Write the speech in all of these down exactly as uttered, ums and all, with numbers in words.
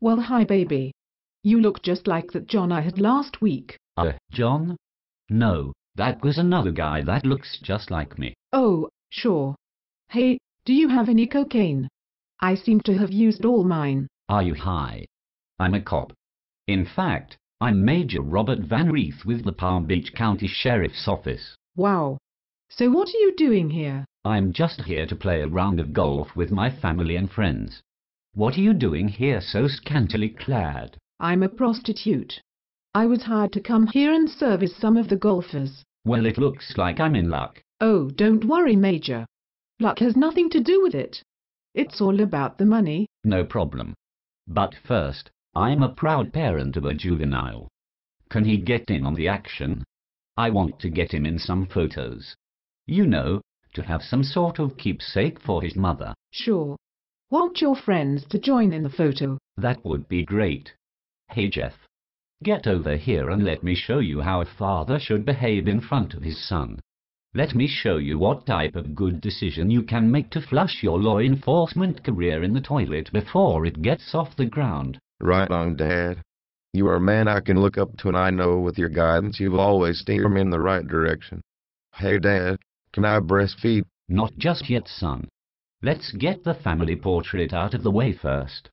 Well, hi baby. You look just like that John I had last week. Uh, John? No, that was another guy that looks just like me. Oh, sure. Hey, do you have any cocaine? I seem to have used all mine. Are you high? I'm a cop. In fact, I'm Major Robert Van Reeth with the Palm Beach County Sheriff's Office. Wow. So what are you doing here? I'm just here to play a round of golf with my family and friends. What are you doing here so scantily clad? I'm a prostitute. I was hired to come here and service some of the golfers. Well, it looks like I'm in luck. Oh, don't worry, Major. Luck has nothing to do with it. It's all about the money. No problem. But first, I'm a proud parent of a juvenile. Can he get in on the action? I want to get him in some photos. You know, to have some sort of keepsake for his mother. Sure. Want your friends to join in the photo? That would be great. Hey Jeff. Get over here and let me show you how a father should behave in front of his son. Let me show you what type of good decision you can make to flush your law enforcement career in the toilet before it gets off the ground. Right on, Dad. You are a man I can look up to, and I know with your guidance you'll always steer me in the right direction. Hey, Dad, can I breastfeed? Not just yet, son. Let's get the family portrait out of the way first.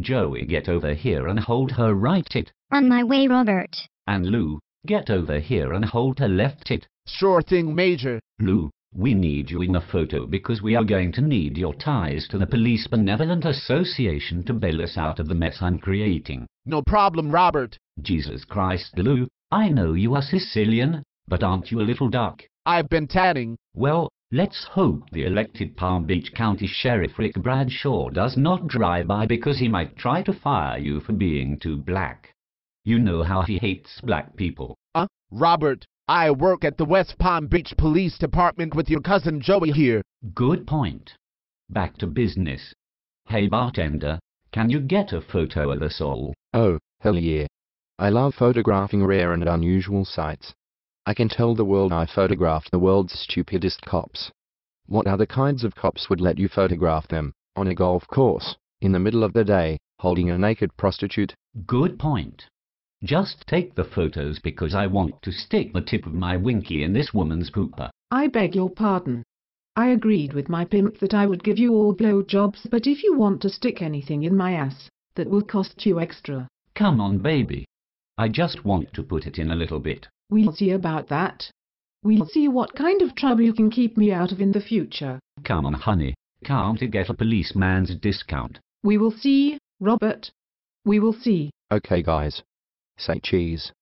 Joey, get over here and hold her right tit. On my way, Robert. And Lou, get over here and hold her left tit. Sure thing, Major. Lou, we need you in a photo because we are going to need your ties to the Police Benevolent Association to bail us out of the mess I'm creating. No problem, Robert. Jesus Christ, Lou, I know you are Sicilian, but aren't you a little dark? I've been tanning. Well, let's hope the elected Palm Beach County Sheriff Rick Bradshaw does not drive by, because he might try to fire you for being too black. You know how he hates black people. Uh, Robert, I work at the West Palm Beach Police Department with your cousin Joey here. Good point. Back to business. Hey bartender, can you get a photo of us all? Oh, hell yeah. I love photographing rare and unusual sights. I can tell the world I photographed the world's stupidest cops. What other kinds of cops would let you photograph them, on a golf course, in the middle of the day, holding a naked prostitute? Good point. Just take the photos because I want to stick the tip of my winky in this woman's pooper. I beg your pardon. I agreed with my pimp that I would give you all blowjobs, but if you want to stick anything in my ass, that will cost you extra. Come on, baby. I just want to put it in a little bit. We'll see about that. We'll see what kind of trouble you can keep me out of in the future. Come on, honey. Can't you get a policeman's discount? We will see, Robert. We will see. Okay, guys. Say cheese.